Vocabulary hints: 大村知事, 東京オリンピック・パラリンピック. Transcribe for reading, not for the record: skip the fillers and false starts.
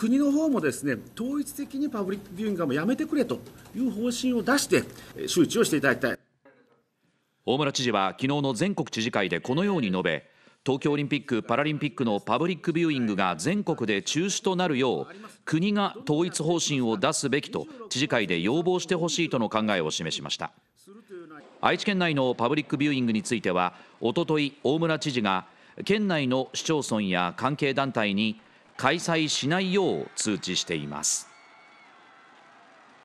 国の方もですね、統一的にパブリックビューイングはやめてくれという方針を出して周知をしていただきたい。大村知事は昨日の全国知事会でこのように述べ、東京オリンピック・パラリンピックのパブリックビューイングが全国で中止となるよう国が統一方針を出すべきと知事会で要望してほしいとの考えを示しました。愛知県内のパブリックビューイングについては、おととい大村知事が県内の市町村や関係団体に開催しないよう通知しています。